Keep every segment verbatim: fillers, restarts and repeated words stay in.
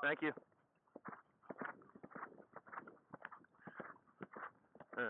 Thank you. Uh.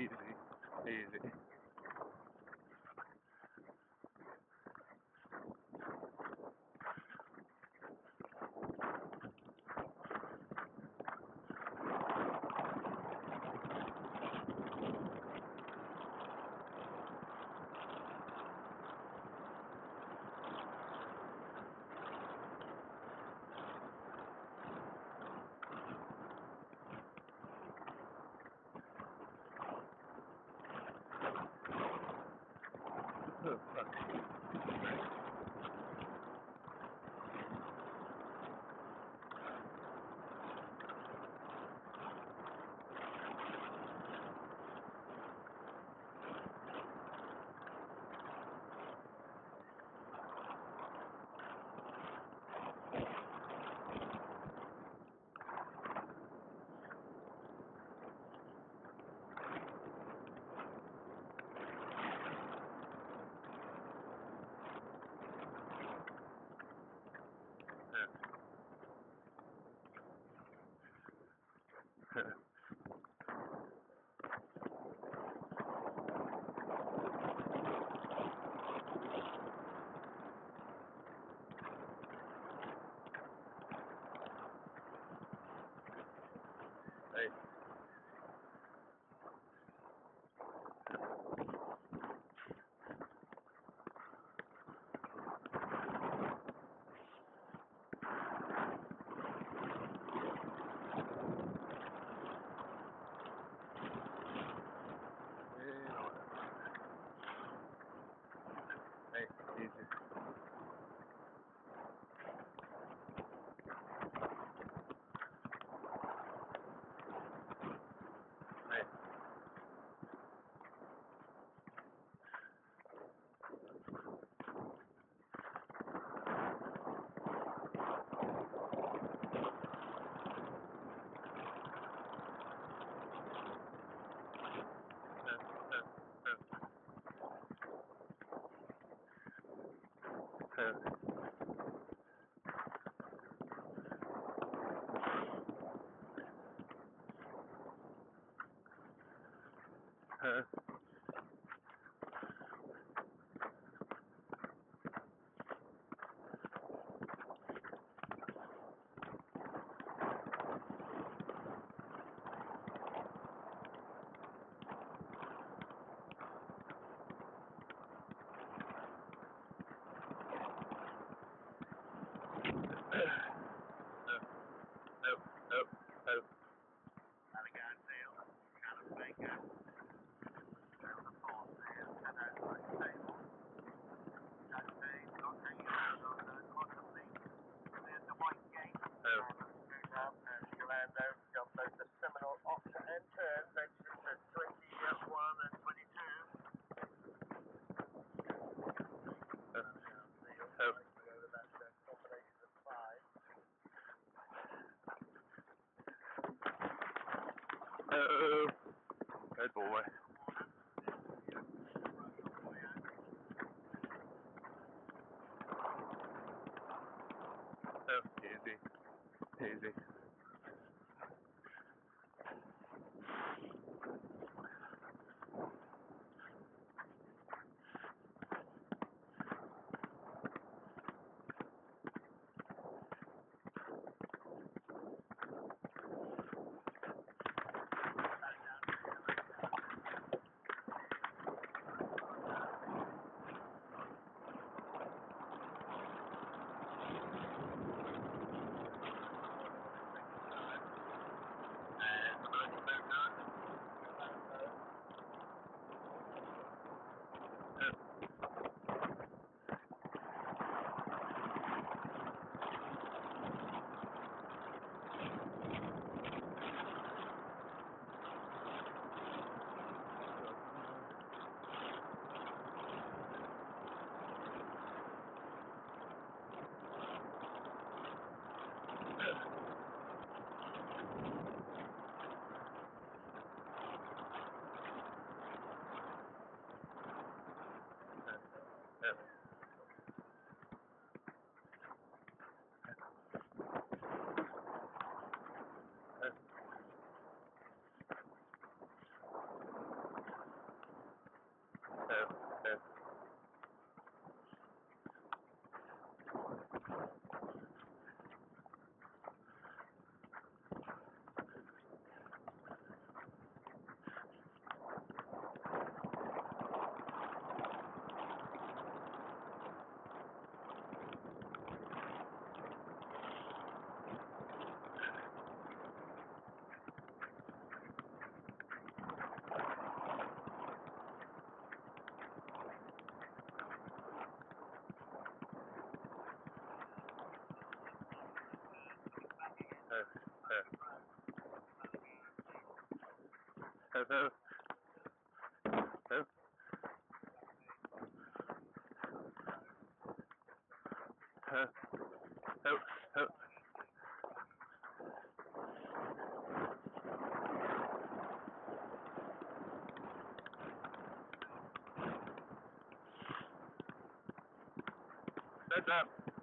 Easy, easy. Hello. Hello. Hello. Hello. Heads up.